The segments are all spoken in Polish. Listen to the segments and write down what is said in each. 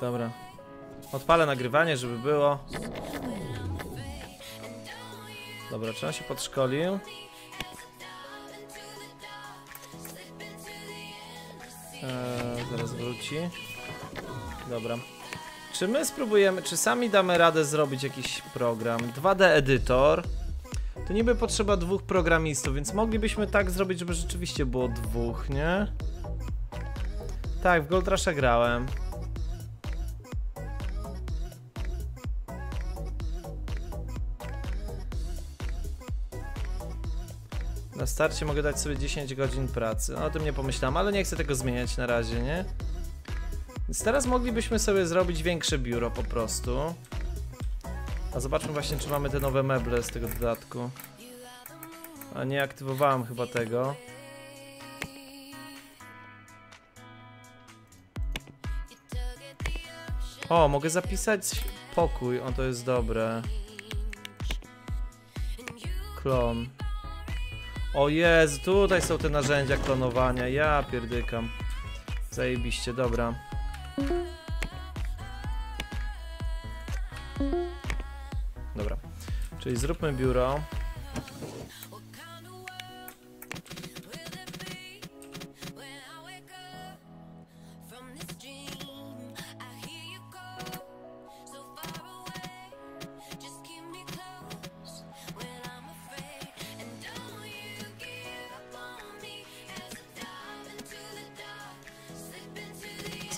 Dobra. Odpalę nagrywanie, żeby było. Dobra, czy on się podszkolił? Zaraz wróci. Dobra. Czy my spróbujemy, czy sami damy radę zrobić jakiś program? 2D edytor. To niby potrzeba dwóch programistów, więc moglibyśmy tak zrobić, żeby rzeczywiście było dwóch, nie? Tak, w Gold Rusha grałem. Na starcie mogę dać sobie 10 godzin pracy. No, o tym nie pomyślałem, ale nie chcę tego zmieniać na razie, nie? Więc teraz moglibyśmy sobie zrobić większe biuro po prostu. A zobaczmy właśnie, czy mamy te nowe meble z tego dodatku. A nie aktywowałem chyba tego. O, mogę zapisać pokój. O, to jest dobre. Klon. O Jezu, tutaj są te narzędzia klonowania. Ja pierdykam. Zajebiście, dobra. Dobra. Czyli zróbmy biuro.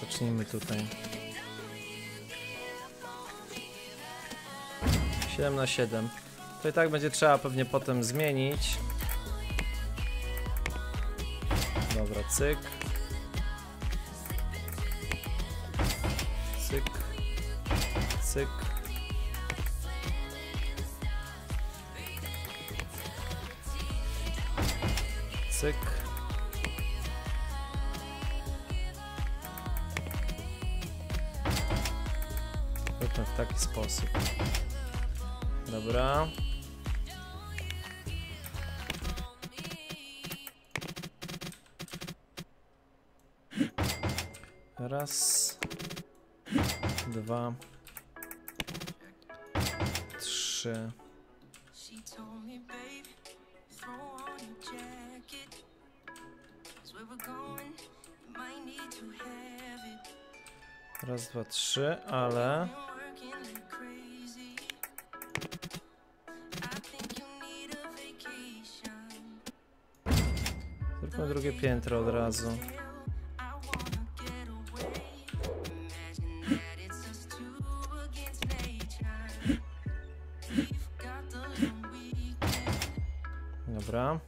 Zacznijmy tutaj. 7×7. To i tak będzie trzeba pewnie potem zmienić. Dobra, cyk. Cyk. Cyk. Cyk. W taki sposób. Dobra. Raz, dwa, trzy. Raz, dwa, trzy, ale... Zróbmy drugie piętro od razu. Dobra.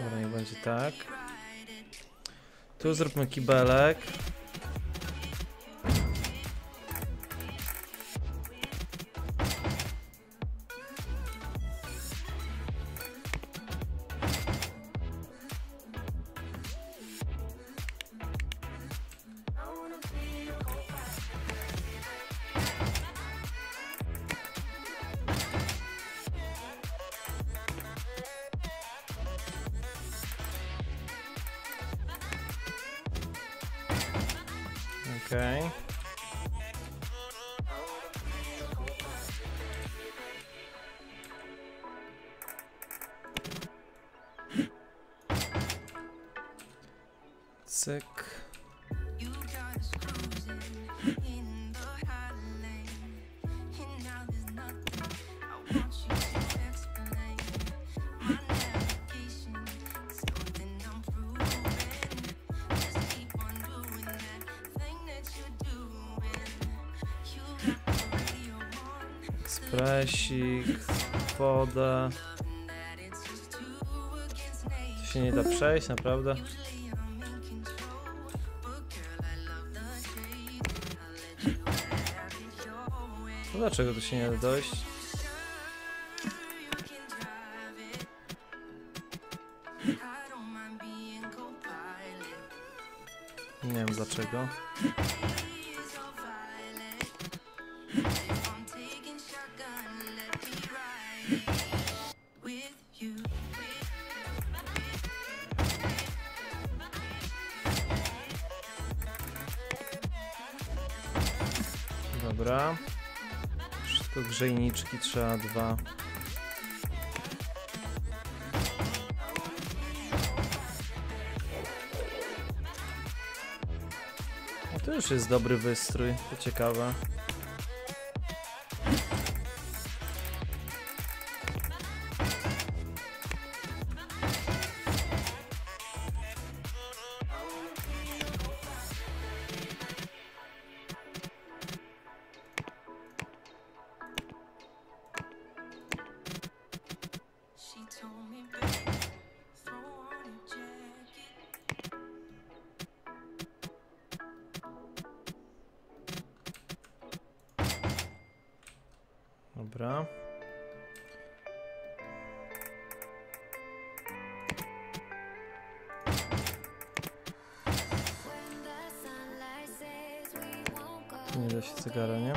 Dobra, niech będzie tak. Tu zróbmy kibelek. Okej. Okay. Cyk. Presik, woda. Tu się nie da przejść, naprawdę. No dlaczego tu się nie da dojść? Nie wiem dlaczego. Dobra. Wszystko grzejniczki trzeba dwa. No to już jest dobry wystrój, to ciekawe. Dobra. Nie da się cygara, nie?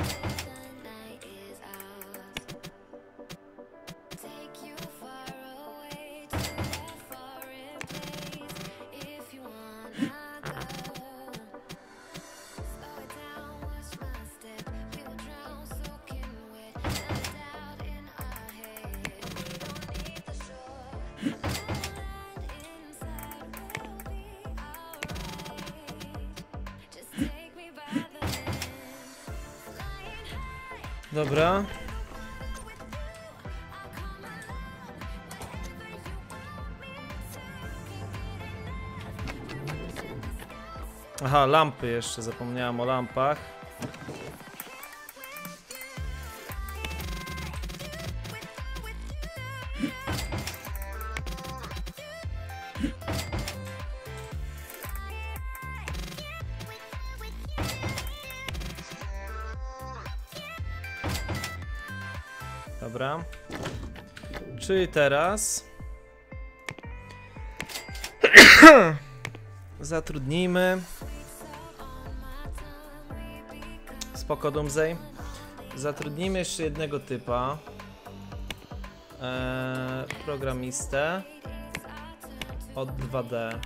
Dobra. Aha, lampy jeszcze, zapomniałem o lampach. Dobra. Czyli teraz zatrudnijmy spoko Dumzej. Zatrudnijmy jeszcze jednego typa, programistę od 2D.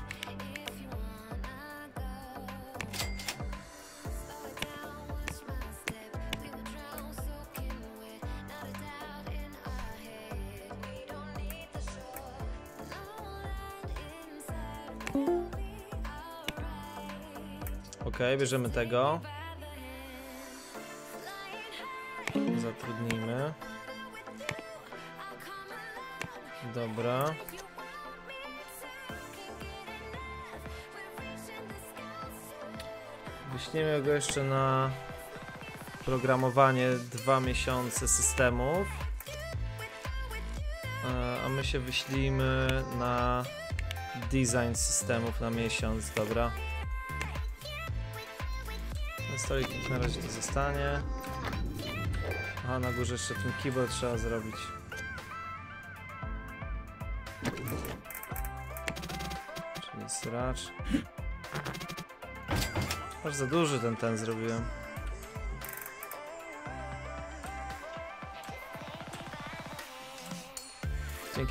Okej, bierzemy tego. Zatrudnijmy. Dobra. Wyśniemy go jeszcze na programowanie 2 miesiące systemów. A my się wyślijmy na design systemów na miesiąc, dobra. Stolik na razie to zostanie. Aha, na górze jeszcze ten keyboard trzeba zrobić. Czyli sracz. Aż za duży ten zrobiłem.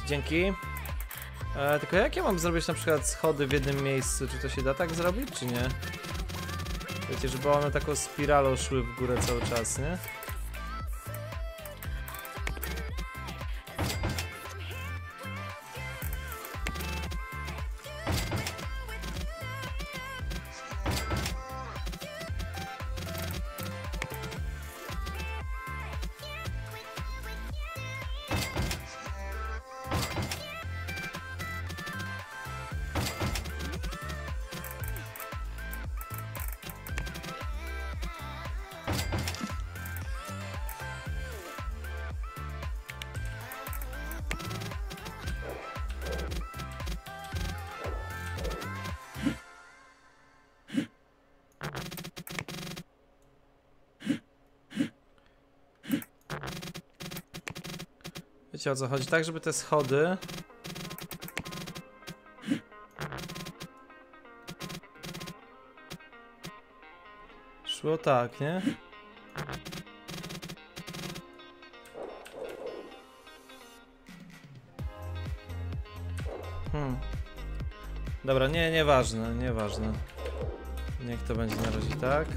Dzięki. Tylko jak ja mam zrobić na przykład schody w jednym miejscu? Czy to się da tak zrobić, czy nie? Wiecie, żeby one taką spiralą szły w górę cały czas, nie? Wiecie, o co chodzi, tak żeby te schody Szło tak, nie? Dobra, nieważne, nieważne. Niech to będzie na razie tak.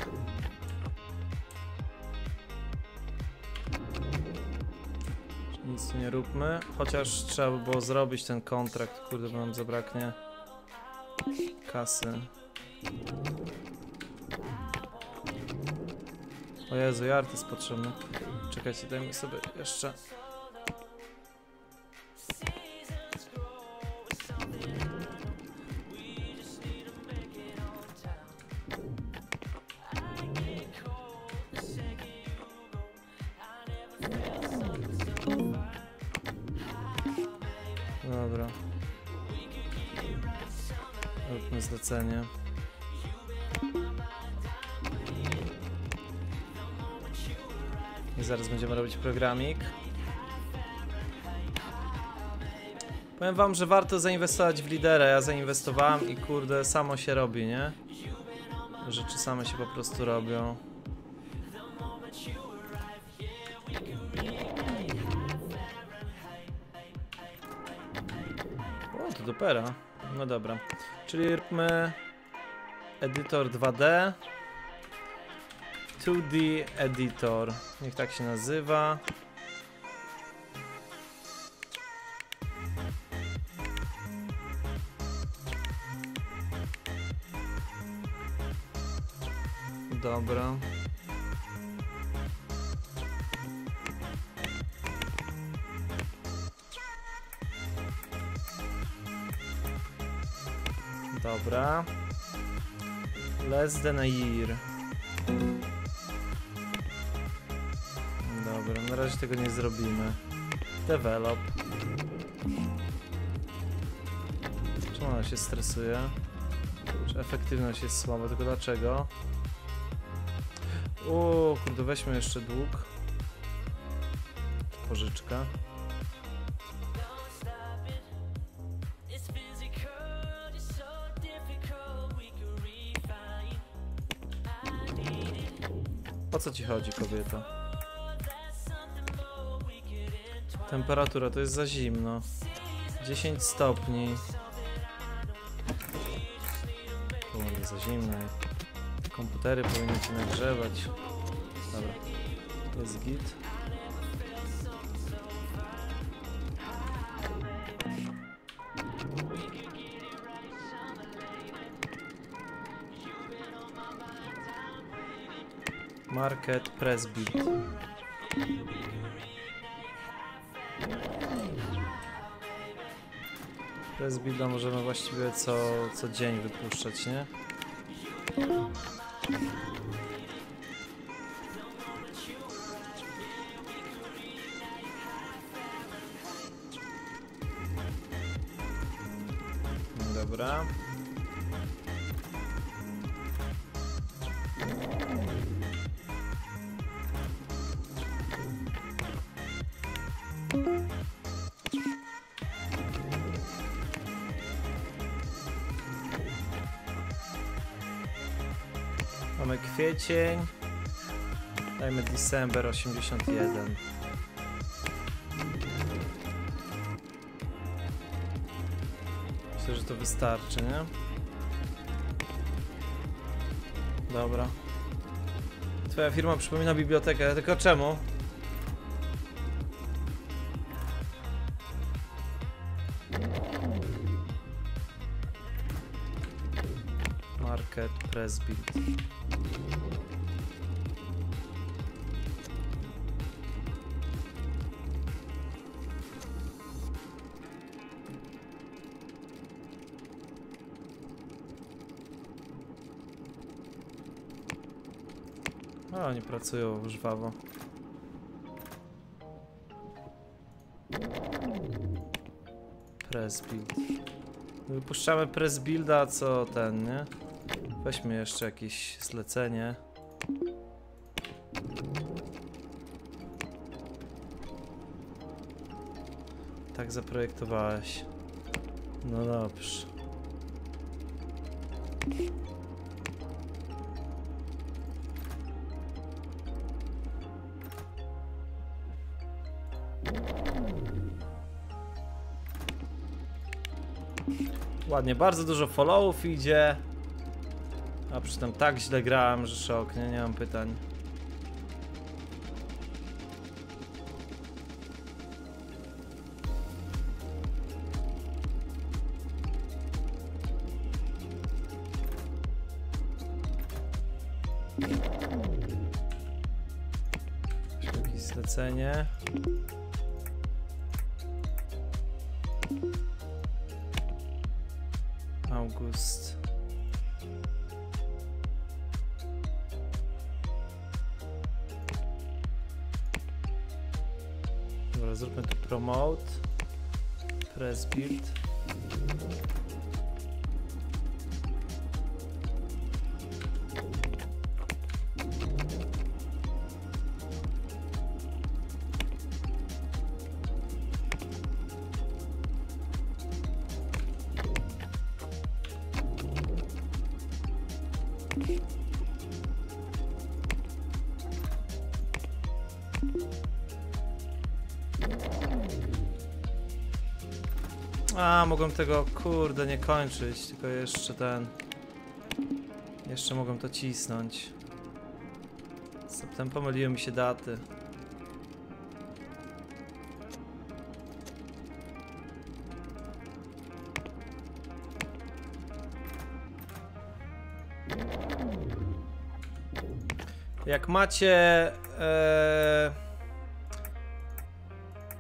Nic nie róbmy, chociaż trzeba by było zrobić ten kontrakt, kurde, bo nam zabraknie kasy. O Jezu, i art jest potrzebny. Czekajcie, dajmy sobie jeszcze... Dobra. Róbmy zlecenie. I zaraz będziemy robić programik. Powiem wam, że warto zainwestować w lidera. Ja zainwestowałem i kurde, samo się robi, nie? Rzeczy same się po prostu robią. O, to dopera. No dobra. Czyli róbmy edytor 2D. 2D Editor, niech tak się nazywa. Dobra. Dobra. Less than a year. Dobra, na razie tego nie zrobimy. Develop. Czemu ona się stresuje? Czy efektywność jest słaba? Tylko dlaczego? O, kurde, weźmy jeszcze dług. Pożyczka. O co ci chodzi, kobieta? Temperatura, to jest za zimno. 10 stopni. Kurde, za zimno. Komputery powinny się nagrzewać. Dobra, to jest git. Market press beat. Bez builda możemy właściwie co dzień wypuszczać, nie? Dobra. Mamy kwiecień, dajmy December 81. Myślę, że to wystarczy, nie? Dobra. Twoja firma przypomina bibliotekę, tylko czemu? Market press build. A oni pracują żwawo. Press build. Wypuszczamy press builda, co ten, nie? Weźmy jeszcze jakieś zlecenie. Tak zaprojektowałeś. No dobrze. Ładnie, bardzo dużo followów idzie. A przy tym tak źle grałem, że szok, nie mam pytań. Jakieś zlecenie. August. Dobra, zróbmy tu promote, press build. A, mogłem tego, kurde, nie kończyć, tylko jeszcze ten... Jeszcze mogłem to cisnąć. Zatem pomyliły mi się daty. Jak macie...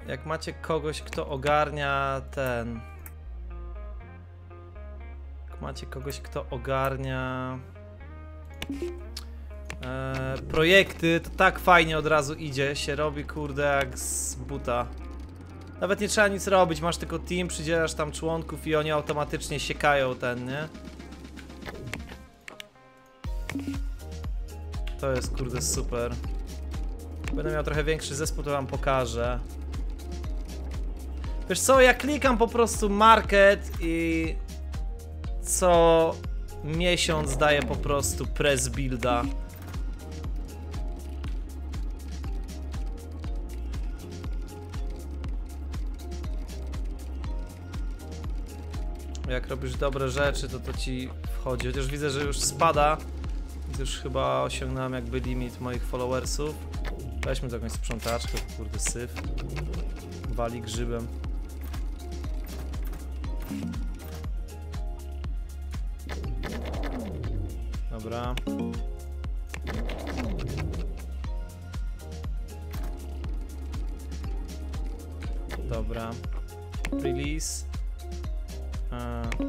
Jak macie kogoś, kto ogarnia ten... Jak macie kogoś, kto ogarnia projekty, to tak fajnie od razu idzie, się robi, kurde, jak z buta. Nawet nie trzeba nic robić, masz tylko team, przydzielasz tam członków i oni automatycznie siekają ten, nie? To jest, kurde, super. Będę miał trochę większy zespół, to wam pokażę. Wiesz co, ja klikam po prostu market i co miesiąc daję po prostu press builda. Jak robisz dobre rzeczy, to ci wchodzi. Chociaż widzę, że już spada. Już chyba osiągnąłem jakby limit moich followersów. Weźmy tu jakąś sprzątaczkę, kurde, syf. Wali grzybem. Dobra. Dobra. Release.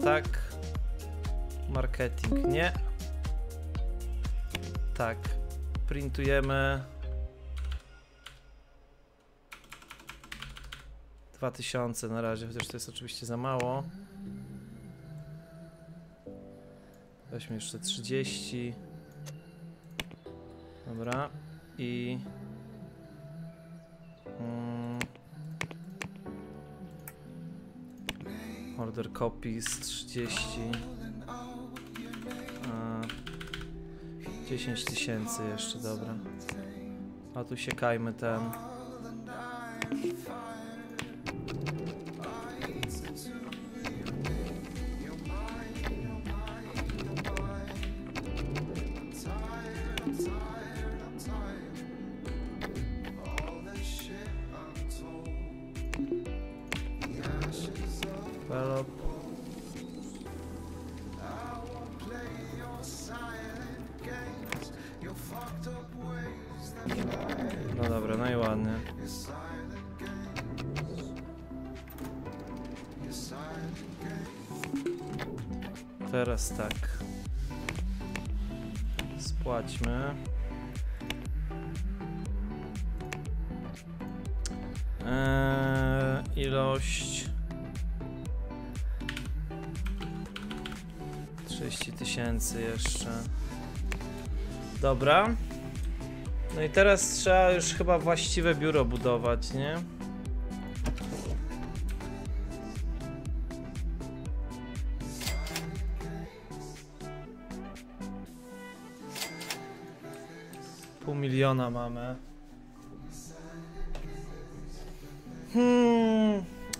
Tak. Marketing nie. Tak. Printujemy. 2000 na razie, chociaż to jest oczywiście za mało. Weźmy jeszcze 30. Dobra. I... Order copies 30. 10 000 jeszcze, dobra. A tu siekajmy ten. No dobra, no i ładnie. Teraz tak. Spłaćmy. Ilość 30 000 jeszcze. Dobra. No i teraz trzeba już chyba właściwe biuro budować, nie? Pół miliona mamy.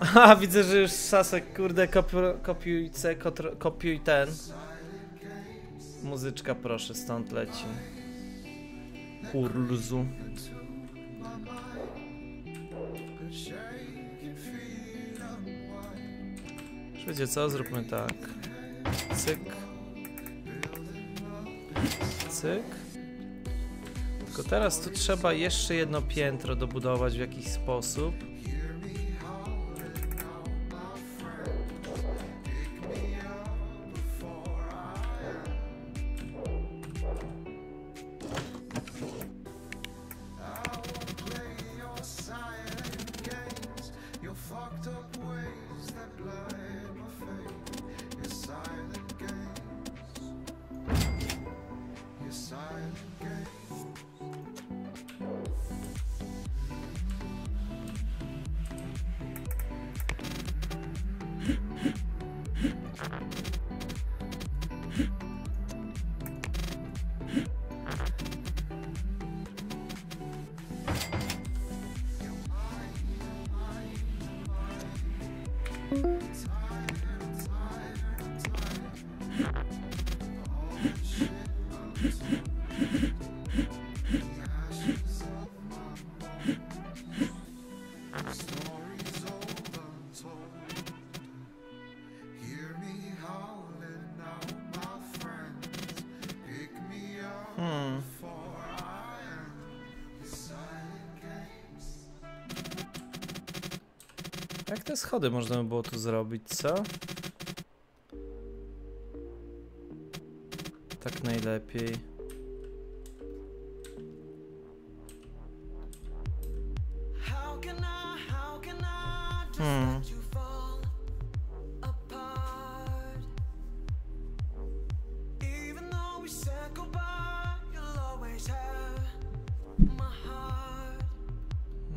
Haha, widzę, że już Sasek, kurde, kopiuj ten. Muzyczka, proszę, stąd leci. Kurzu. Wiecie co? Zróbmy tak. Cyk. Cyk. Tylko teraz tu trzeba jeszcze jedno piętro dobudować w jakiś sposób. Jak te schody można by było tu zrobić, co? Tak najlepiej.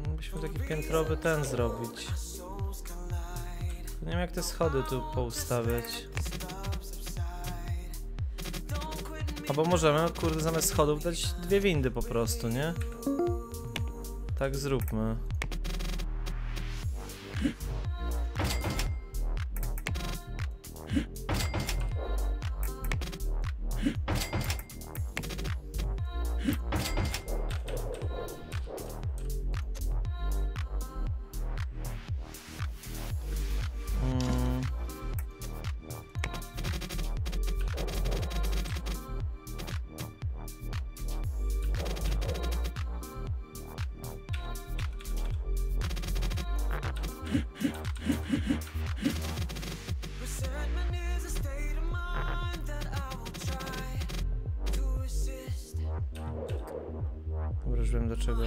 Mogliśmy taki piętrowy ten zrobić. Nie wiem, jak te schody tu poustawiać. Albo możemy, kurde, zamiast schodów dać dwie windy po prostu, nie? Tak zróbmy. Wiem dlaczego.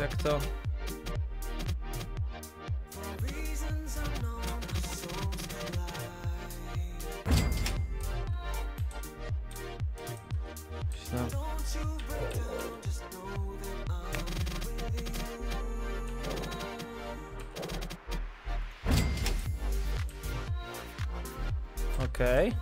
Jak to? Okej.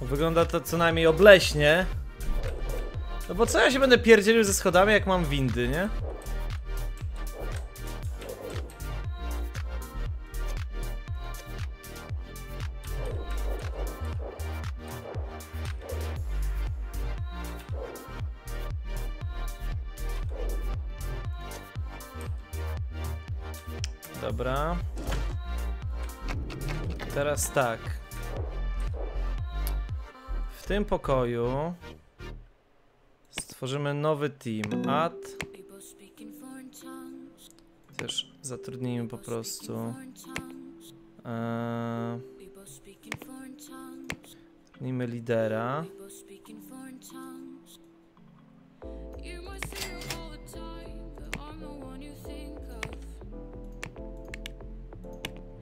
Wygląda to co najmniej obleśnie. No bo co ja się będę pierdzielił ze schodami, jak mam windy, nie? Dobra. Teraz tak. W tym pokoju stworzymy nowy team. Add. Też zatrudnijmy po prostu. Zatrudnijmy lidera.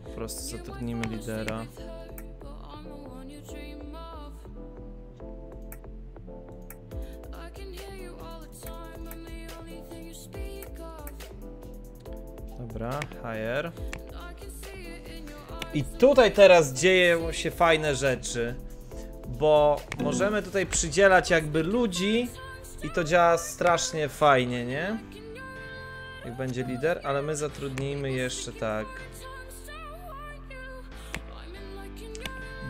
Po prostu zatrudnimy lidera. Dobra, hire. I tutaj teraz dzieją się fajne rzeczy, bo możemy tutaj przydzielać jakby ludzi i to działa strasznie fajnie, nie? Jak będzie lider, ale my zatrudnijmy jeszcze tak.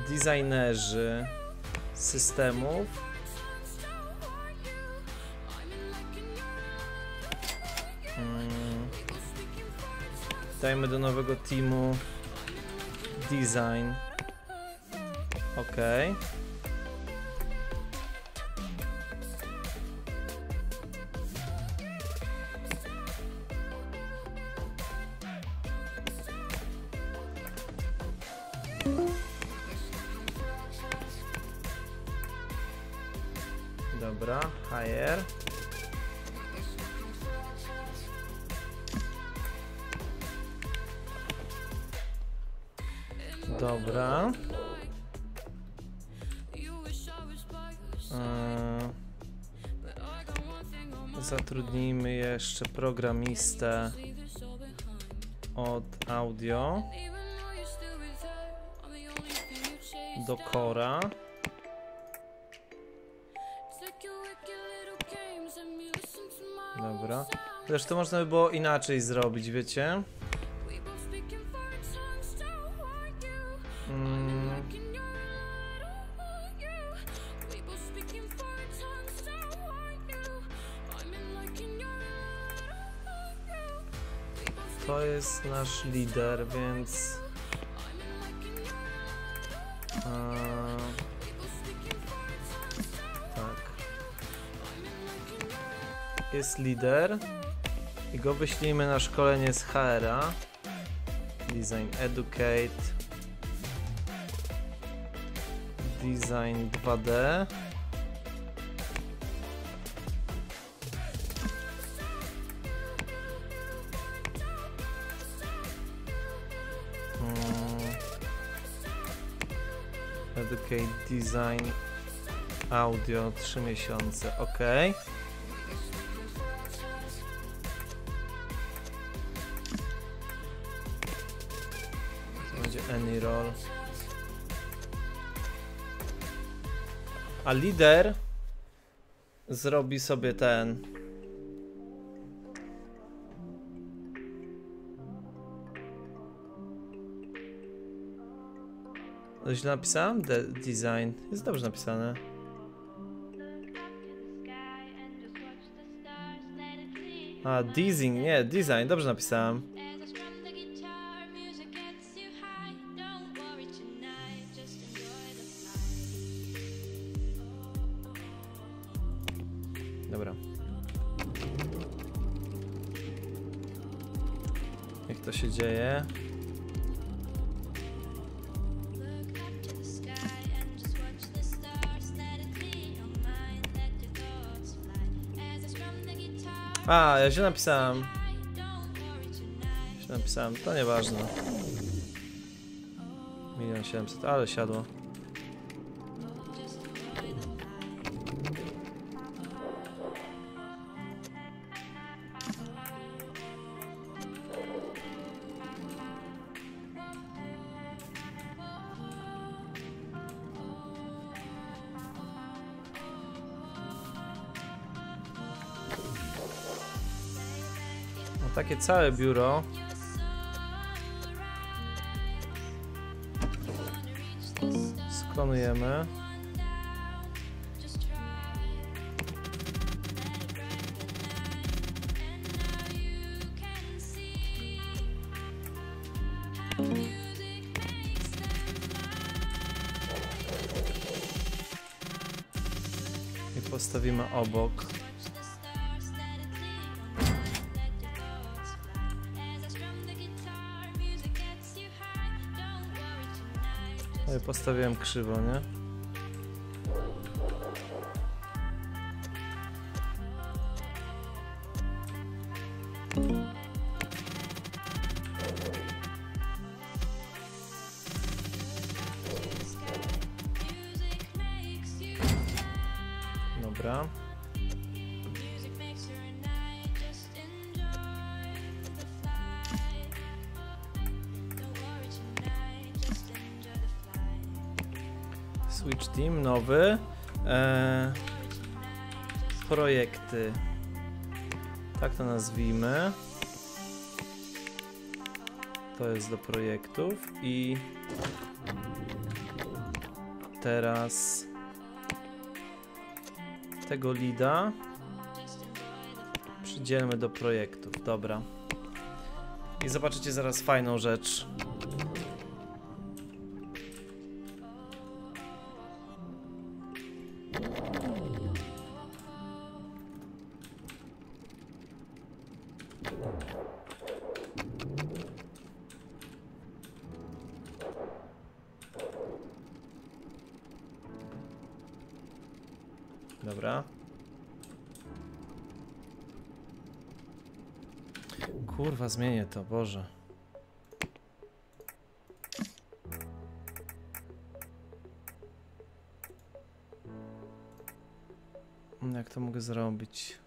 Designerzy systemów. Dajmy do nowego teamu design. OK. Dobra, hire. Dobra. Zatrudnijmy jeszcze programistę od audio do cora. Dobra. Zresztą można by było inaczej zrobić, wiecie? To jest nasz lider, więc... Jest lider i go wyślijmy na szkolenie z HR-a. Design Educate. Design 2D. Educate Design Audio 3 miesiące, OK. Any role. A lider zrobi sobie ten. Źle napisałem? Design. Jest dobrze napisane. A, design, nie, design, dobrze napisałem. Dzieje. A, ja źle napisałem. Źle napisałem, to nieważne. 1 700 000, ale siadło. takie całe biuro. Sklonujemy. I postawimy obok. No i postawiłem krzywo, nie? Dobra. Switch Team, nowy. Projekty. Tak to nazwijmy. To jest do projektów i teraz tego lida przydzielmy do projektów. Dobra. I zobaczycie zaraz fajną rzecz. Dobra. Kurwa, zmienię to, Boże. Jak to mogę zrobić?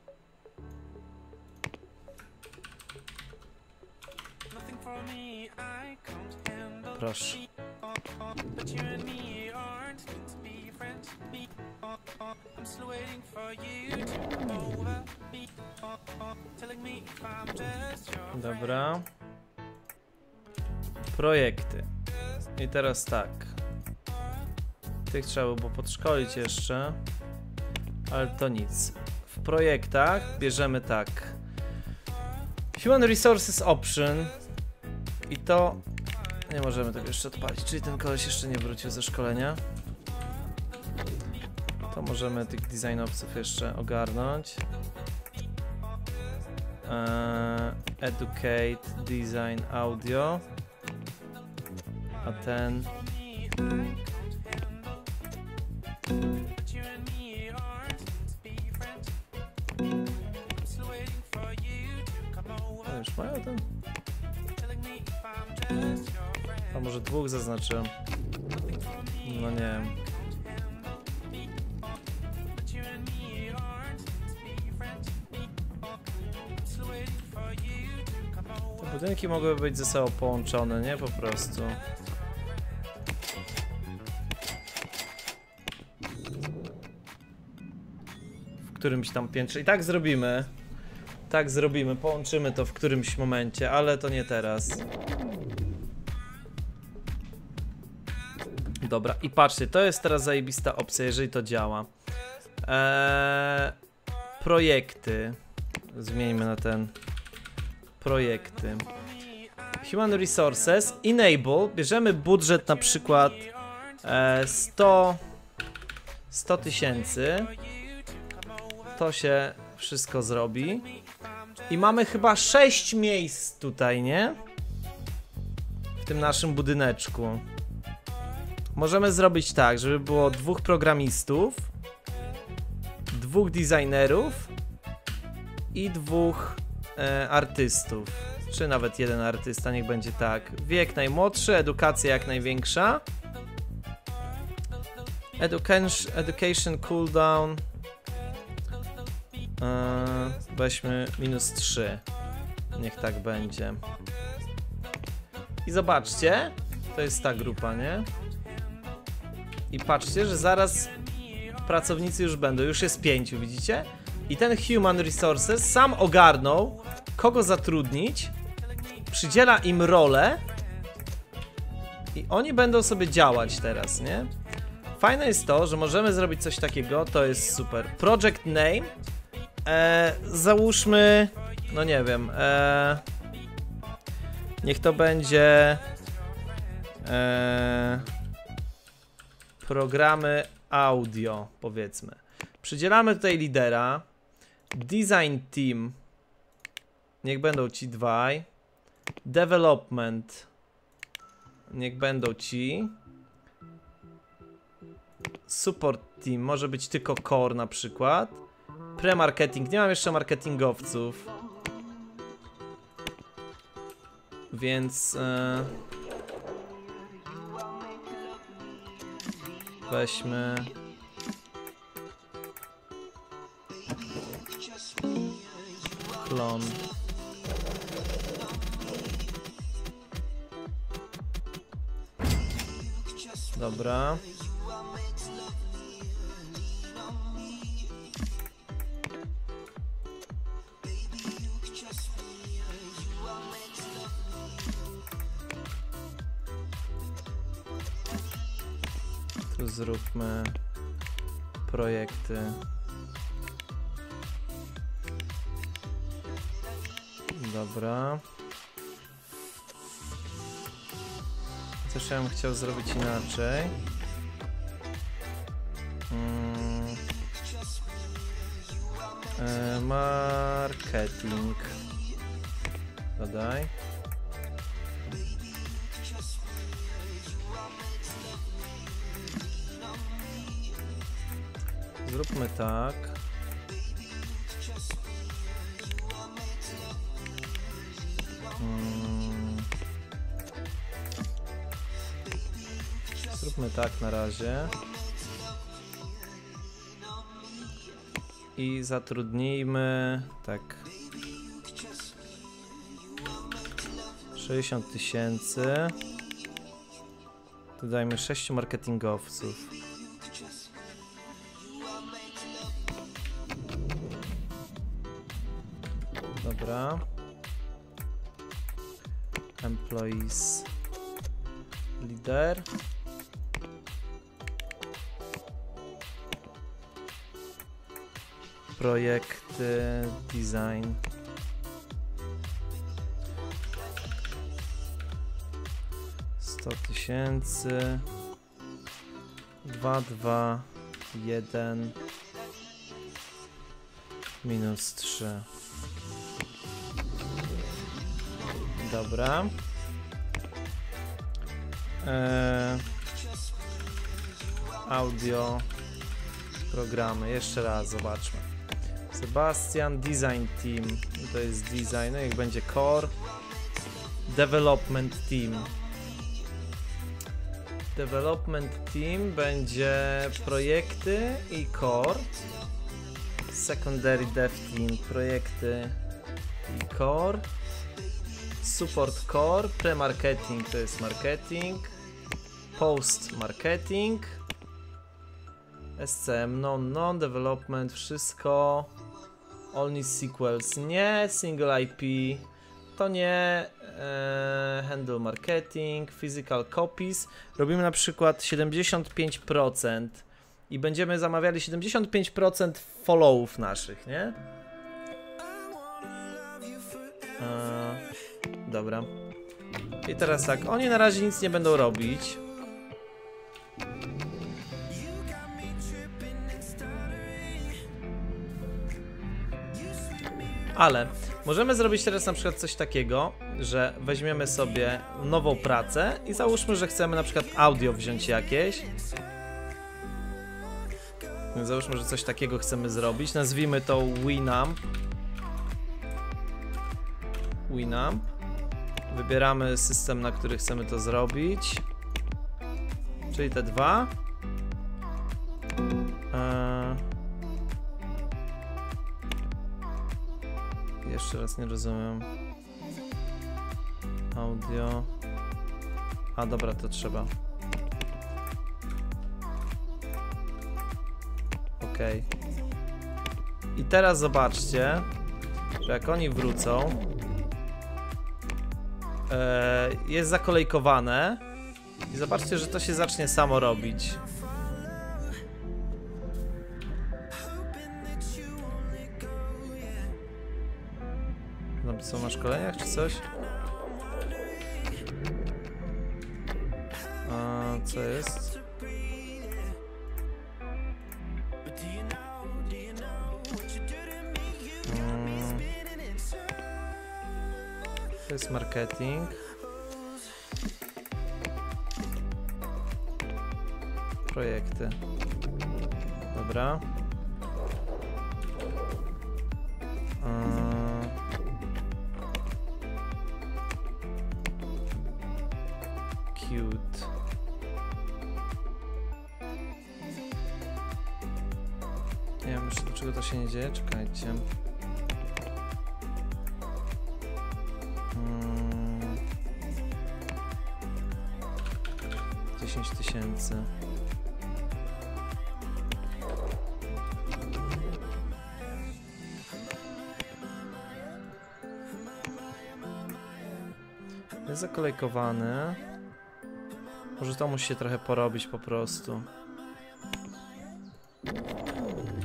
Proszę. Dobra. Projekty. I teraz tak. Tych trzeba było podszkolić jeszcze. Ale to nic. W projektach bierzemy tak. Human Resources Option. I to... Nie możemy tego jeszcze odpalić. Czyli ten koleś jeszcze nie wrócił ze szkolenia. To możemy tych designowców jeszcze ogarnąć. Educate, design, audio. A ten... A już mają ten? A może dwóch zaznaczyłem? No nie wiem. Te budynki mogły być ze sobą połączone, nie? Po prostu. W którymś tam piętrze. I tak zrobimy. Tak zrobimy. Połączymy to w którymś momencie, ale to nie teraz. Dobra, i patrzcie, to jest teraz zajebista opcja, jeżeli to działa. Projekty. Zmieńmy na ten. Projekty. Human Resources. Enable. Bierzemy budżet na przykład 100 tysięcy. To się wszystko zrobi. I mamy chyba 6 miejsc tutaj, nie? W tym naszym budyneczku. Możemy zrobić tak, żeby było 2 programistów, 2 designerów i 2 artystów, czy nawet 1 artysta, niech będzie tak. Wiek najmłodszy, edukacja jak największa. Education cooldown weźmy -3, niech tak będzie. I zobaczcie, to jest ta grupa, nie? I patrzcie, że zaraz pracownicy już będą, już jest 5, widzicie? I ten Human Resources sam ogarnął kogo zatrudnić, przydziela im rolę i oni będą sobie działać teraz, nie? Fajne jest to, że możemy zrobić coś takiego, to jest super. Project name, załóżmy, no nie wiem, niech to będzie programy audio, powiedzmy. Przydzielamy tutaj lidera, design team, niech będą ci dwaj, development, niech będą ci, support team, może być tylko core na przykład, pre-marketing, nie mam jeszcze marketingowców, więc weźmy klon. Dobra. Tu zróbmy projekty. Dobra. Coś ja bym chciał zrobić inaczej. Marketing. Dodaj. Zróbmy tak. Zróbmy tak na razie. I zatrudnijmy tak 60 000. Dodajmy 6 marketingowców. Dobra. Employees. Lider. Projekty, design. $100 000. 2, 2, 1. -3. Dobra. Audio. Programy. Jeszcze raz zobaczmy. Sebastian, design team, to jest design, no niech będzie core, development team będzie projekty i core, secondary dev team, projekty i core, support core, pre-marketing to jest marketing, post-marketing, SCM, non, development, wszystko. Only sequels nie, single IP to nie, handle marketing, physical copies. Robimy na przykład 75% i będziemy zamawiali 75% followów naszych, nie? Dobra. I teraz tak, oni na razie nic nie będą robić. Ale możemy zrobić teraz na przykład coś takiego, że weźmiemy sobie nową pracę i załóżmy, że chcemy na przykład audio wziąć jakieś. Załóżmy, że coś takiego chcemy zrobić. Nazwijmy to Winamp. Winamp. Wybieramy system, na który chcemy to zrobić. Czyli te dwa. Jeszcze raz nie rozumiem. Audio. A dobra, to trzeba. Ok. I teraz zobaczcie, że jak oni wrócą, jest zakolejkowane i zobaczcie, że to się zacznie samo robić. No, co masz w szkoleniach, czy coś? A, co jest? To jest marketing. Projekty. Dobra. Cute. Nie wiem jeszcze, dlaczego to się nie dzieje. Czekajcie. Jest zakolejkowany. Może to musi się trochę porobić po prostu.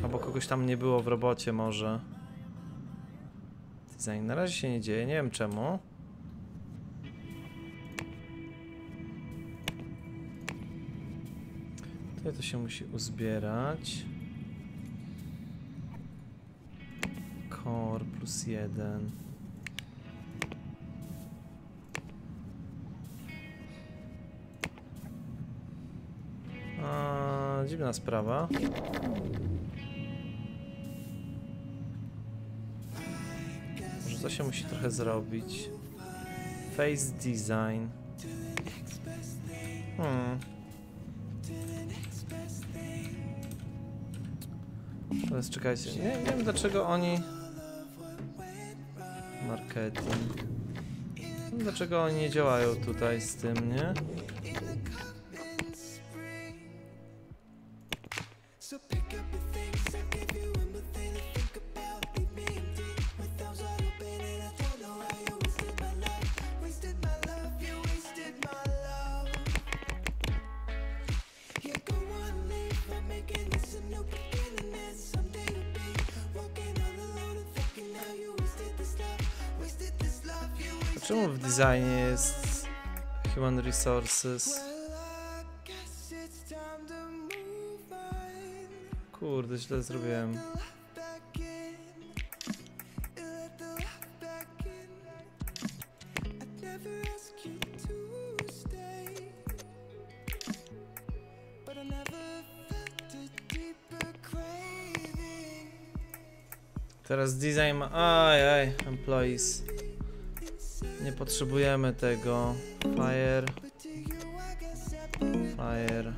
Albo kogoś tam nie było w robocie może. Design na razie się nie dzieje, nie wiem czemu. To się musi uzbierać. Core plus 1. Dziwna sprawa. Może to się musi trochę zrobić. Face design. Teraz czekajcie, nie wiem dlaczego oni... Marketing. Dlaczego oni nie działają tutaj z tym, nie? Czemu w designie jest Human Resources? Kurde, źle zrobiłem. Teraz design ma... Ajaj, employees. Nie potrzebujemy tego. Fire. Fire.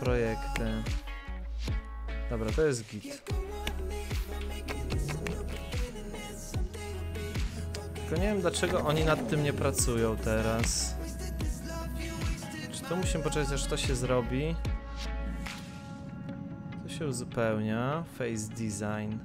Projekty. Dobra, to jest git. Tylko nie wiem, dlaczego oni nad tym nie pracują teraz. Czy to musimy poczekać, aż to się zrobi? To się uzupełnia. Face design.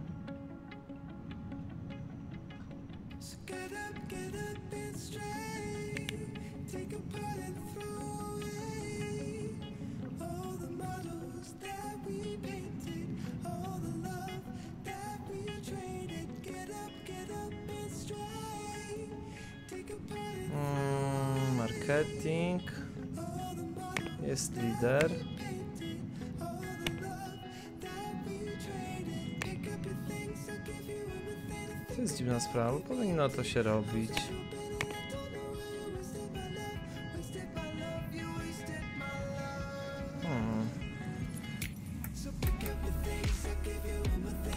Marketing. Jest lider. To jest dziwna sprawa, powinno to się robić.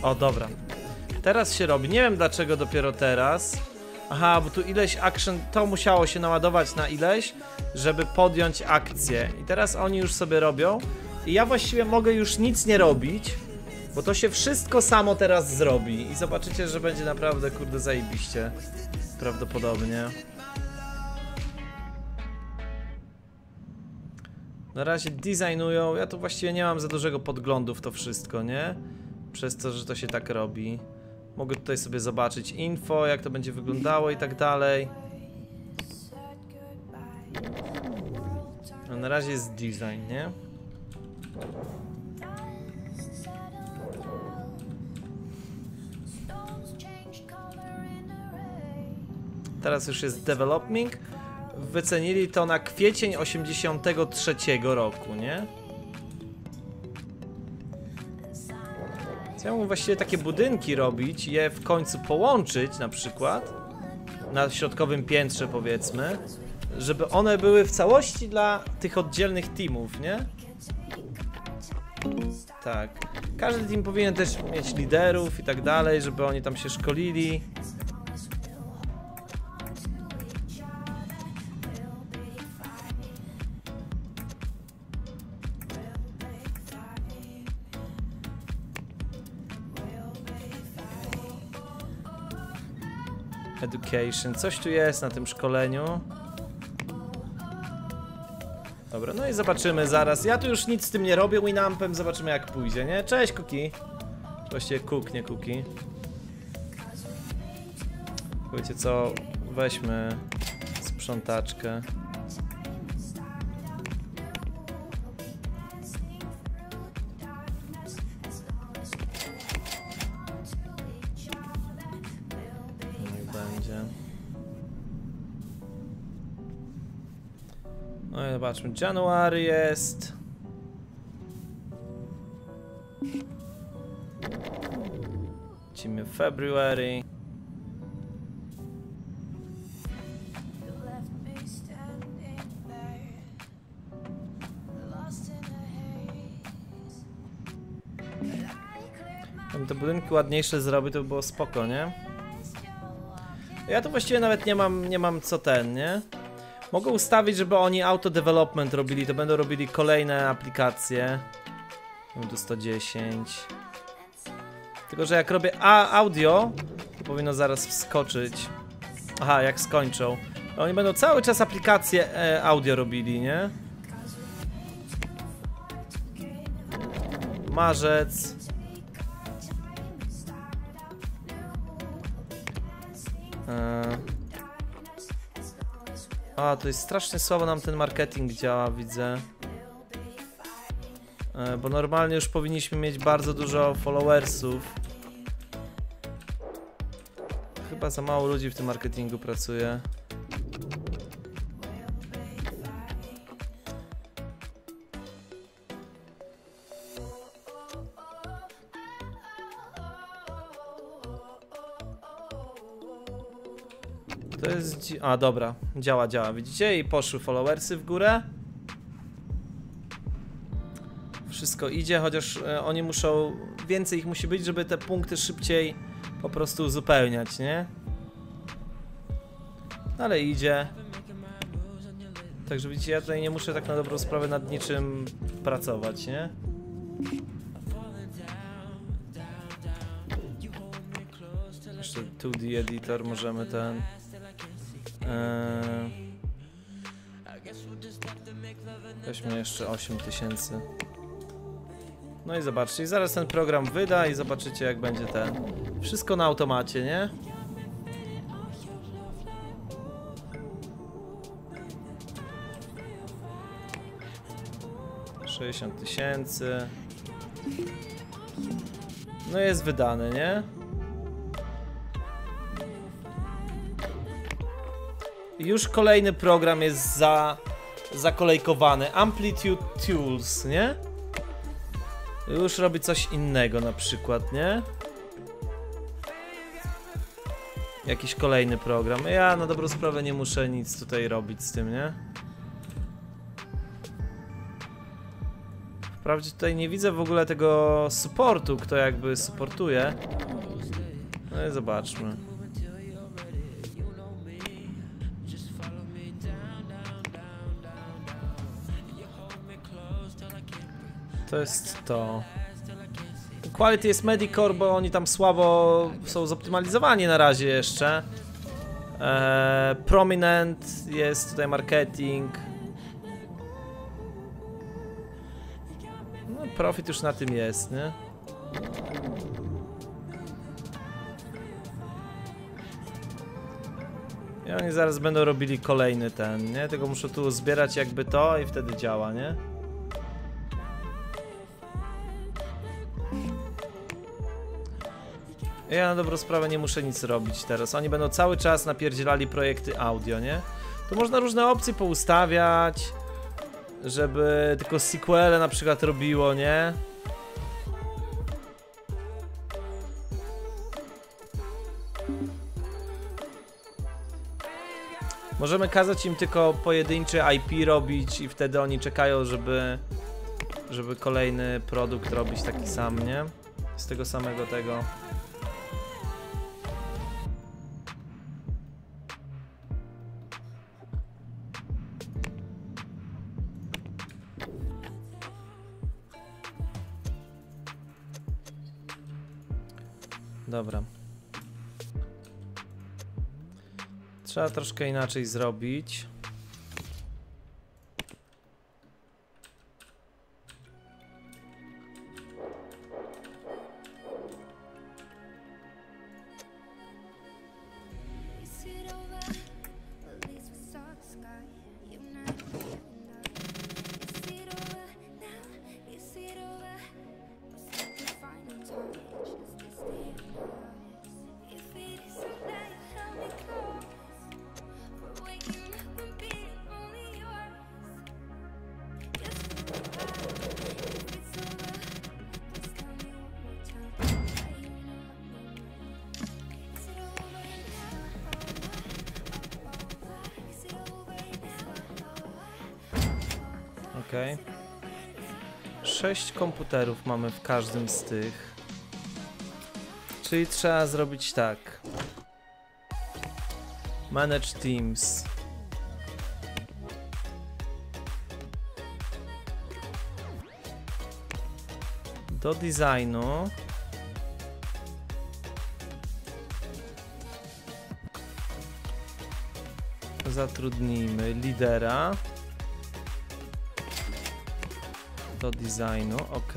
O, dobra. Teraz się robi. Nie wiem dlaczego dopiero teraz. Aha, bo tu ileś action, to musiało się naładować na ileś, żeby podjąć akcję. I teraz oni już sobie robią. I ja właściwie mogę już nic nie robić, bo to się wszystko samo teraz zrobi. I zobaczycie, że będzie naprawdę, kurde, zajebiście. Prawdopodobnie. Na razie designują. Ja tu właściwie nie mam za dużego podglądu w to wszystko, nie? Przez to, że to się tak robi. Mogę tutaj sobie zobaczyć info, jak to będzie wyglądało i tak dalej. A na razie jest design, nie? Teraz już jest developing. Wycenili to na kwiecień 83 roku, nie? Chciałbym właściwie takie budynki robić, je w końcu połączyć na przykład na środkowym piętrze, powiedzmy, żeby one były w całości dla tych oddzielnych teamów, nie? Tak. Każdy team powinien też mieć liderów i tak dalej, żeby oni tam się szkolili. Education. Coś tu jest na tym szkoleniu. Dobra, no i zobaczymy zaraz. Ja tu już nic z tym nie robię Winampem, zobaczymy jak pójdzie, nie? Cześć Kuki. Właściwie Cook, nie Kuki. Wiecie co? Weźmy sprzątaczkę. No i zobaczmy, January jest. Lecimy February. Tam te budynki ładniejsze zrobić, to by było spoko, nie? Ja tu właściwie nawet nie mam co ten, nie? Mogę ustawić, żeby oni auto development robili, to będą robili kolejne aplikacje. Do 110. Tylko że jak robię audio, to powinno zaraz wskoczyć. Aha, jak skończą. Oni będą cały czas aplikacje audio robili, nie? Marzec. A, to jest strasznie słabo nam ten marketing działa, widzę. Bo normalnie już powinniśmy mieć bardzo dużo followersów. Chyba za mało ludzi w tym marketingu pracuje. To jest... A dobra, działa, widzicie? I poszły followersy w górę. Wszystko idzie, chociaż oni muszą... Więcej ich musi być, żeby te punkty szybciej po prostu uzupełniać, nie? Ale idzie. Także widzicie, ja tutaj nie muszę tak na dobrą sprawę nad niczym pracować, nie? Jeszcze 2D editor możemy ten... Weźmy jeszcze 8000. No i zobaczcie, zaraz ten program wyda i zobaczycie jak będzie ten. Wszystko na automacie, nie? $60,000. No jest wydany, nie? Już kolejny program jest zakolejkowany. Amplitude Tools, nie? Już robi coś innego na przykład, nie? Jakiś kolejny program. Ja na dobrą sprawę nie muszę nic tutaj robić z tym, nie? Wprawdzie tutaj nie widzę w ogóle tego supportu, kto jakby supportuje. No i zobaczmy. To jest to. Quality jest Medicore, bo oni tam słabo są zoptymalizowani na razie jeszcze. Prominent jest tutaj marketing. No, profit już na tym jest, nie? I oni zaraz będą robili kolejny ten, nie? Tylko muszę tu zbierać jakby to i wtedy działa, nie? Ja na dobrą sprawę nie muszę nic robić teraz. Oni będą cały czas napierdzielali projekty audio, nie? Tu można różne opcje poustawiać, żeby tylko sequele na przykład robiło, nie? Możemy kazać im tylko pojedyncze IP robić i wtedy oni czekają, żeby kolejny produkt robić taki sam, nie? Z tego samego tego. Dobra. Trzeba troszkę inaczej zrobić. Okay. 6 komputerów mamy w każdym z tych. Czyli trzeba zrobić tak. Manage Teams. Do designu. Zatrudnijmy lidera. Do designu, ok.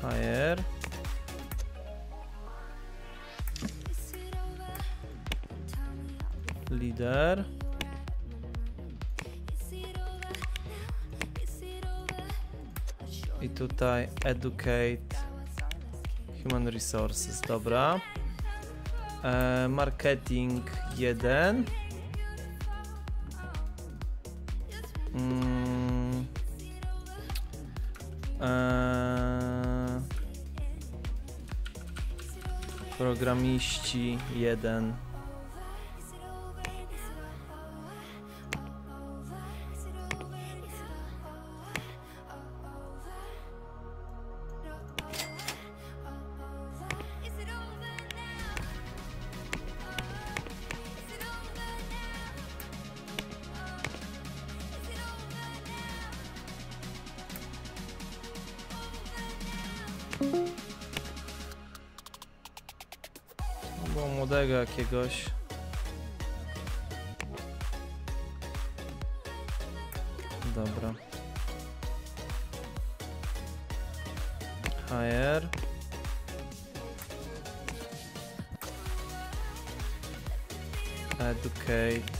Hire. Lider. I tutaj educate human resources, dobra. Marketing 1. Programiści 1. Młodego jakiegoś. Dobra. Hire. Educate.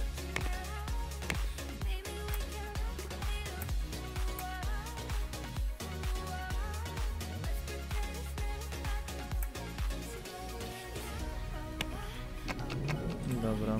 Dobra.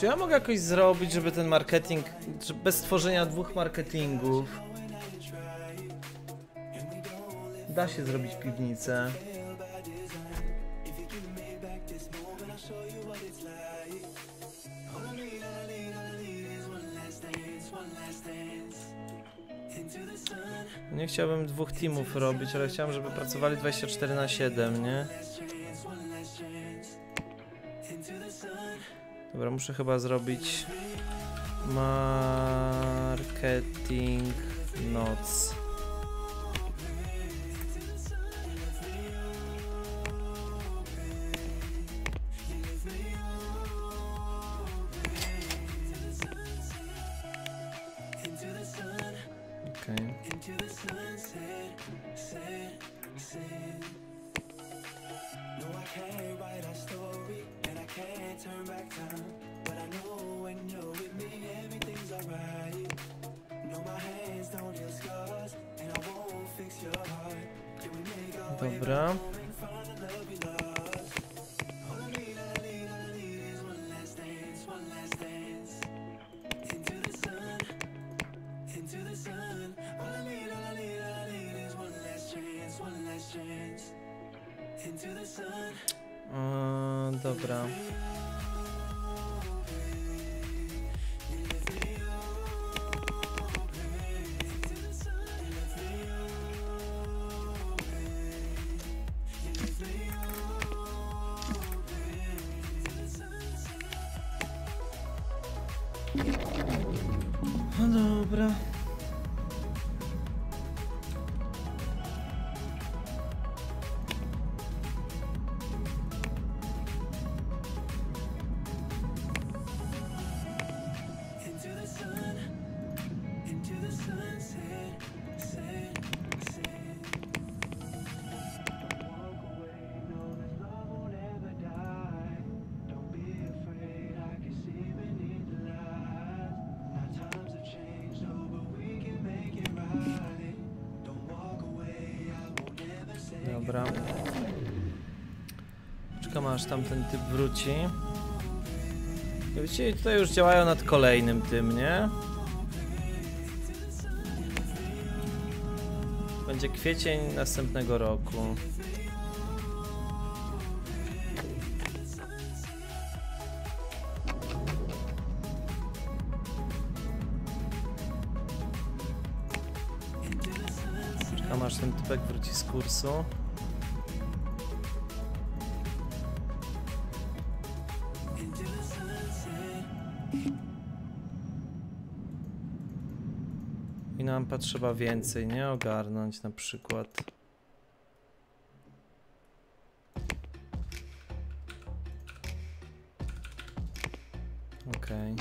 Czy ja mogę jakoś zrobić, żeby ten marketing, bez tworzenia dwóch marketingów? Da się zrobić piwnicę. Nie chciałbym dwóch teamów robić, ale chciałem, żeby pracowali 24/7, nie? Dobra, muszę chyba zrobić marketing noc. Dobra. Dobra. Dobra. Dobra. Czekam, aż tamten typ wróci. Widzicie, tutaj już działają nad kolejnym tym, nie? Będzie kwiecień następnego roku. Czekam, aż ten typek wróci z kursu. Winampa trzeba więcej, nie? Ogarnąć na przykład. Okej.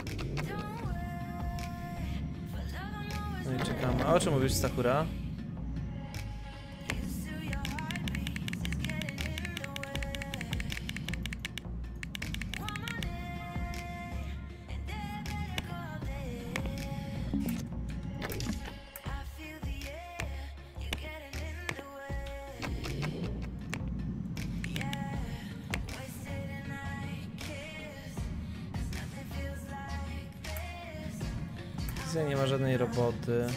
No i czekamy. A o czym mówisz, Sakura? Nie ma żadnej roboty.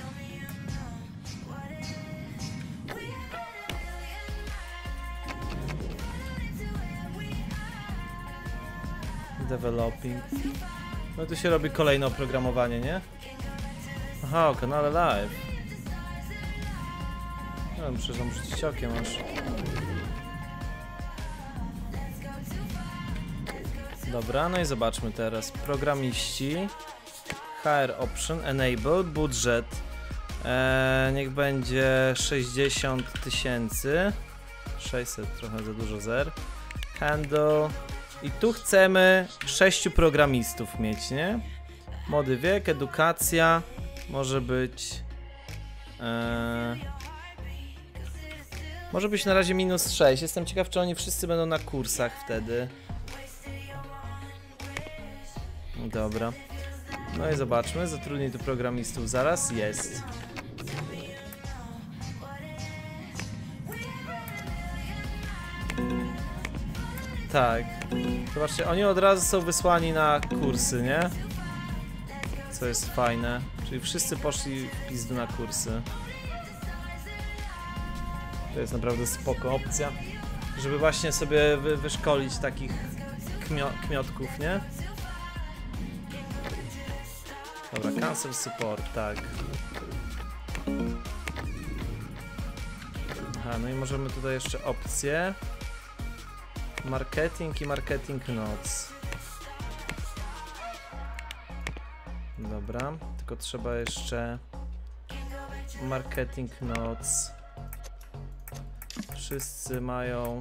Developing. No tu się robi kolejne oprogramowanie, nie? Aha, o kanale live. No muszę, że muszę ci okiem aż. Dobra, no i zobaczmy teraz. Programiści. HR option, enable, budżet, niech będzie 60 000, 600, trochę za dużo zer, handle i tu chcemy 6 programistów mieć, nie? Młody wiek, edukacja, może być na razie -6, jestem ciekaw, czy oni wszyscy będą na kursach wtedy. Dobra. No i zobaczmy, zatrudnij tu programistów zaraz, jest. Tak. Zobaczcie, oni od razu są wysłani na kursy, nie? Co jest fajne. Czyli wszyscy poszli w pizdu na kursy. To jest naprawdę spoko opcja, żeby właśnie sobie wyszkolić takich kmiotków, nie? Dobra, cancel support, tak. Aha, no i możemy tutaj jeszcze opcje. Marketing i marketing noc. Dobra, tylko trzeba jeszcze marketing notes. Wszyscy mają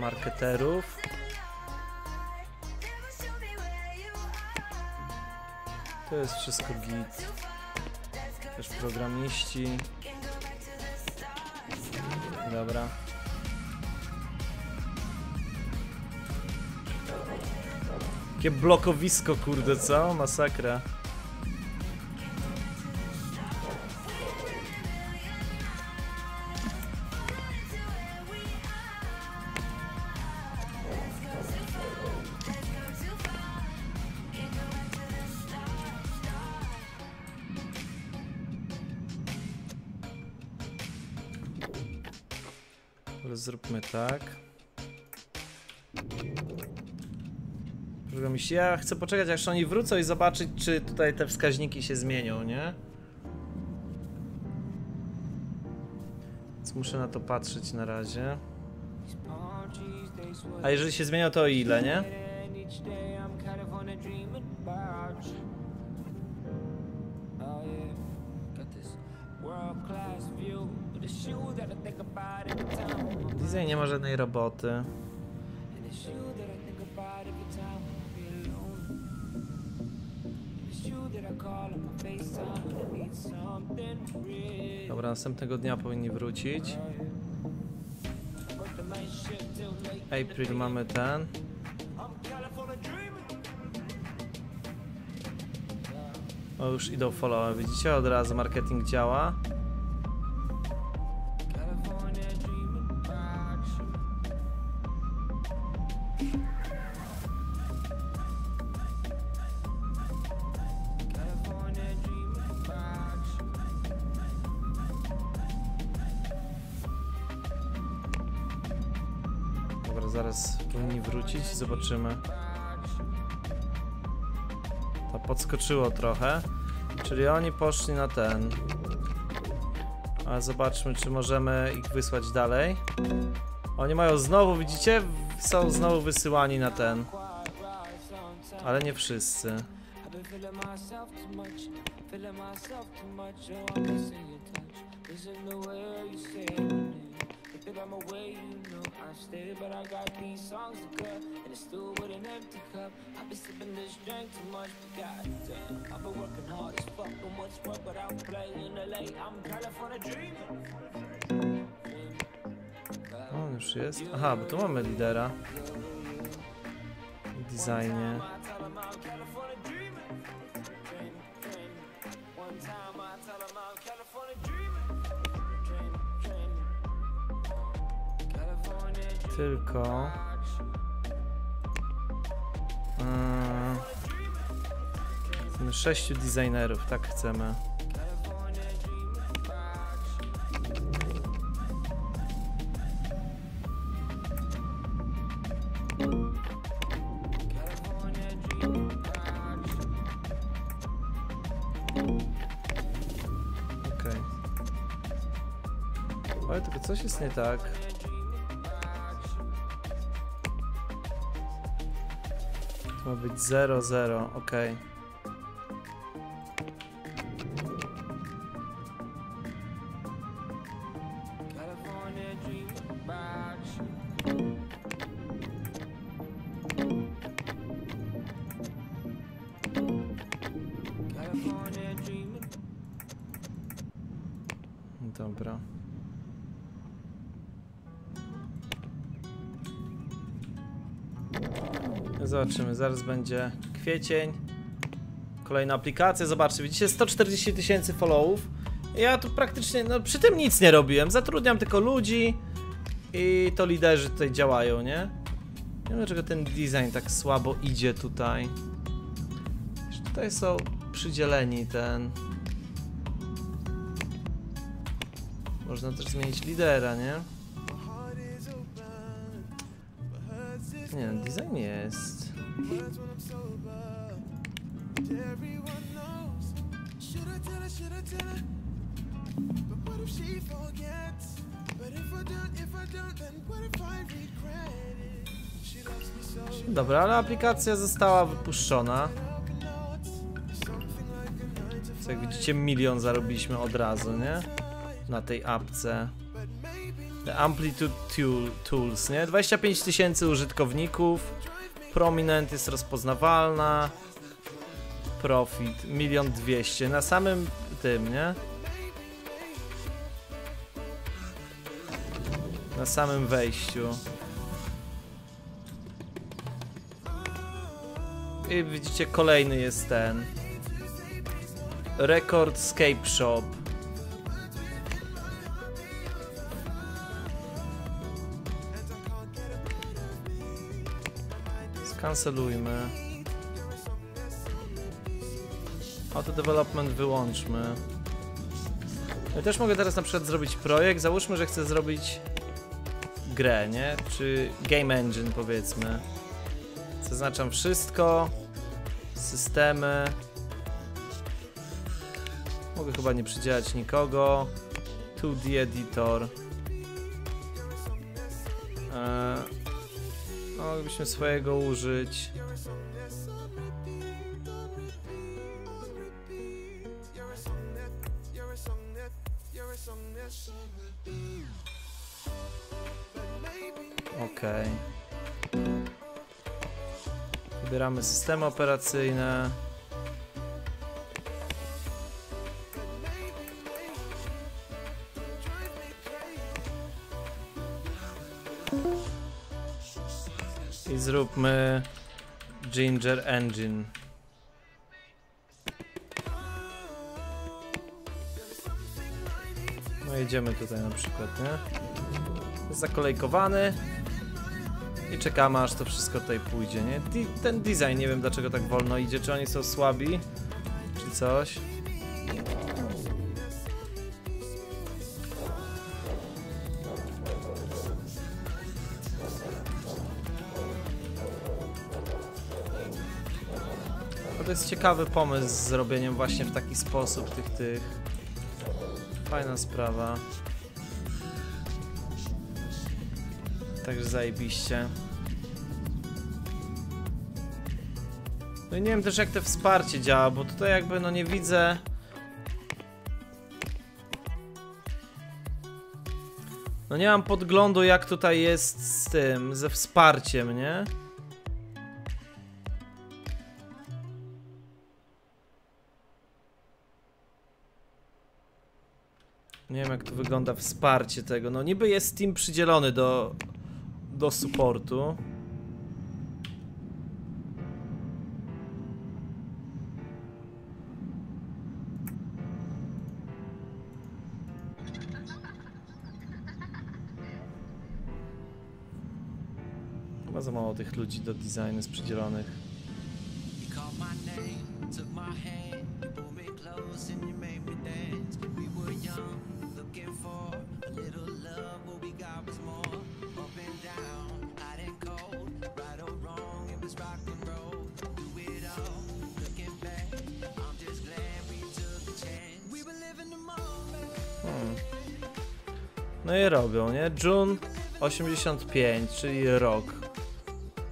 marketerów. To jest wszystko git. Też programiści. Dobra. Jakie blokowisko, kurde, co? Masakra. Zróbmy tak. Ja chcę poczekać, aż oni wrócą i zobaczyć, czy tutaj te wskaźniki się zmienią, nie? Więc muszę na to patrzeć na razie. A jeżeli się zmienią, to o ile, nie? Dzisiaj nie ma żadnej roboty. Dobra, następnego dnia powinni wrócić. April mamy ten. O, już idą follow, widzicie? Od razu marketing działa. Zaraz powinni wrócić, zobaczymy. To podskoczyło trochę, czyli oni poszli na ten. Ale zobaczmy, czy możemy ich wysłać dalej. Oni mają znowu, widzicie? Są znowu wysyłani na ten. Ale nie wszyscy. On już jest. Aha, bo tu mamy lidera w designie. Tylko chcemy 6 designerów, tak chcemy. Okej. Ale tylko coś jest nie tak. Ma być 0-0, ok. Dobra. Zobaczymy, zaraz będzie kwiecień. Kolejna aplikacja, zobaczcie, widzicie, 140 000 followów. Ja tu praktycznie, no przy tym nic nie robiłem, zatrudniam tylko ludzi. I to liderzy tutaj działają, nie? Nie wiem, dlaczego ten design tak słabo idzie tutaj. Wiesz, tutaj są przydzieleni ten. Można też zmienić lidera, nie? Nie, design jest. Dobra, ale aplikacja została wypuszczona. Co jak widzicie, milion zarobiliśmy od razu, nie? Na tej apce. Amplitude Tools, nie? 25 tysięcy użytkowników. Prominent jest rozpoznawalna. Profit 1 200 000 na samym tym, nie? Na samym wejściu. I widzicie, kolejny jest ten Record Scape Shop. Skancelujmy. Auto development wyłączmy. Ja też mogę teraz na przykład zrobić projekt. Załóżmy, że chcę zrobić grę, nie? Czy game engine, powiedzmy. Zaznaczam wszystko. Systemy. Mogę chyba nie przydzielać nikogo. 2D editor. Moglibyśmy swojego użyć. Okej. Wybieramy systemy operacyjne. I zróbmy Ginger Engine. No idziemy tutaj na przykład, nie? Zakolejkowany. I czekamy, aż to wszystko tutaj pójdzie, nie? Ten design, nie wiem dlaczego tak wolno idzie, czy oni są słabi, czy coś. To jest ciekawy pomysł z zrobieniem właśnie w taki sposób tych. Fajna sprawa. Także zajebiście. No i nie wiem też, jak to wsparcie działa, bo tutaj jakby no nie widzę. No nie mam podglądu, jak tutaj jest z tym, ze wsparciem, nie? Nie wiem, jak to wygląda wsparcie tego. No niby jest team przydzielony do supportu. Chyba za mało tych ludzi do designu jest przydzielonych. No i robią, nie? June 85, czyli rok.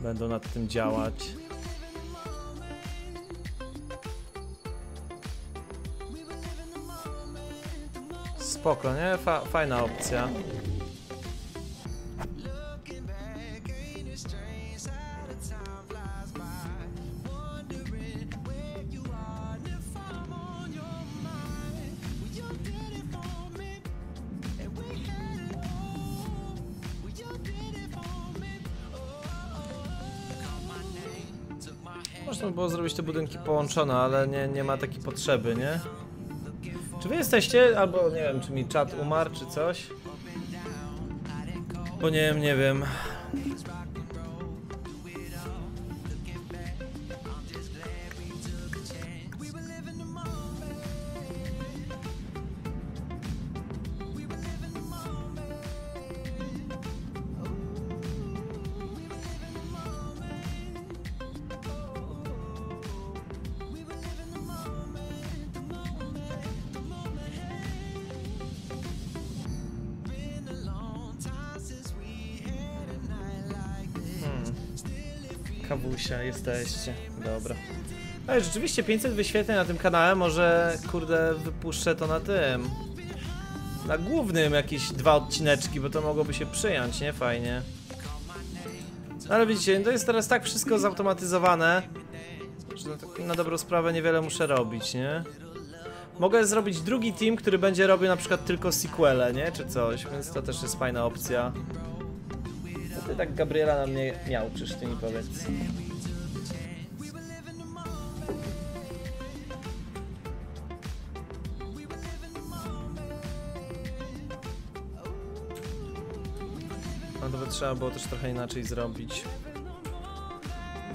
Będą nad tym działać. Spoko, nie? Fajna opcja. Można było zrobić te budynki połączone, ale nie ma takiej potrzeby, nie? Czy wy jesteście, albo nie wiem, czy mi czat umarł, czy coś? Bo nie wiem. Kawusia, jesteście. Dobra. Ale rzeczywiście 500 wyświetleń na tym kanale, może kurde wypuszczę to na tym. Na głównym jakieś 2 odcineczki, bo to mogłoby się przyjąć, nie? Fajnie. No ale widzicie, to jest teraz tak wszystko zautomatyzowane, że na dobrą sprawę niewiele muszę robić, nie? Mogę zrobić drugi team, który będzie robił na przykład tylko sequele, nie? Czy coś, więc to też jest fajna opcja. Co ty tak Gabriela na mnie miał, czyż ty mi powiedz? Trzeba było też trochę inaczej zrobić.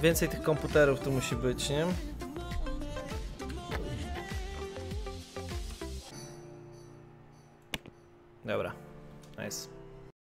Więcej tych komputerów tu musi być, nie? Dobra, nice.